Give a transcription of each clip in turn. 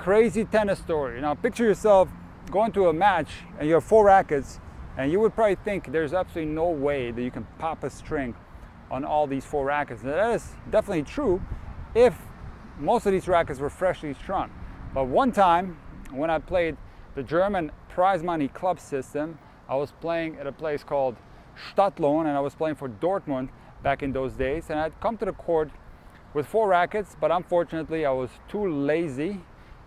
crazy tennis story. Now picture yourself going to a match and you have four rackets, and you would probably think there's absolutely no way that you can pop a string on all these four rackets. Now, that is definitely true if most of these rackets were freshly strung. But one time when I played the German prize money club system, I was playing at a place called Stadtlohn, and I was playing for Dortmund back in those days, and I'd come to the court with four rackets, but unfortunately I was too lazy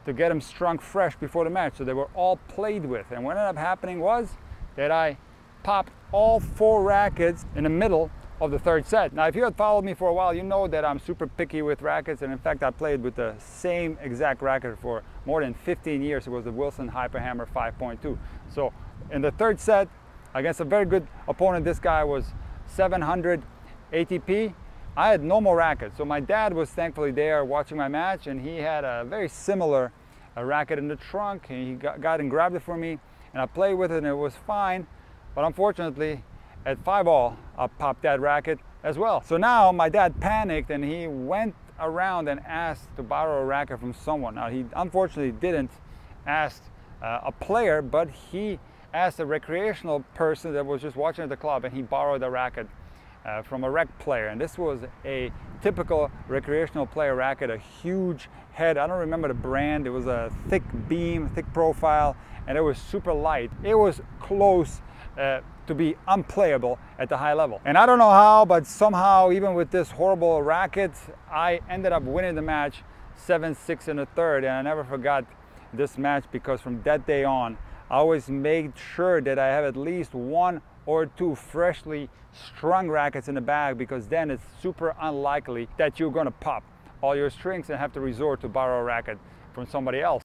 to get them strung fresh before the match, so they were all played with. And what ended up happening was that I popped all four rackets in the middle of the third set. Now if you had followed me for a while, you know that I'm super picky with rackets, and in fact I played with the same exact racket for more than 15 years. It was the Wilson Hyperhammer 5.2. So in the third set against a very good opponent, this guy was 700 ATP, I had no more rackets. So my dad was thankfully there watching my match, and he had a very similar racket in the trunk, and he got and grabbed it for me, and I played with it and it was fine. But unfortunately at 5-all I popped that racket as well. So now my dad panicked, and he went around and asked to borrow a racket from someone. Now he unfortunately didn't ask a player, but he asked a recreational person that was just watching at the club, and he borrowed a racket from a rec player. And this was a typical recreational player racket, a huge head. I don't remember the brand. It was a thick beam, thick profile, and it was super light. It was close to be unplayable at the high level. And I don't know how, but somehow, even with this horrible racket, I ended up winning the match 7-6 in the third. And I never forgot this match, because from that day on, I always made sure that I have at least one or two freshly strung rackets in the bag, because then it's super unlikely that you're gonna pop all your strings and have to resort to borrow a racket from somebody else.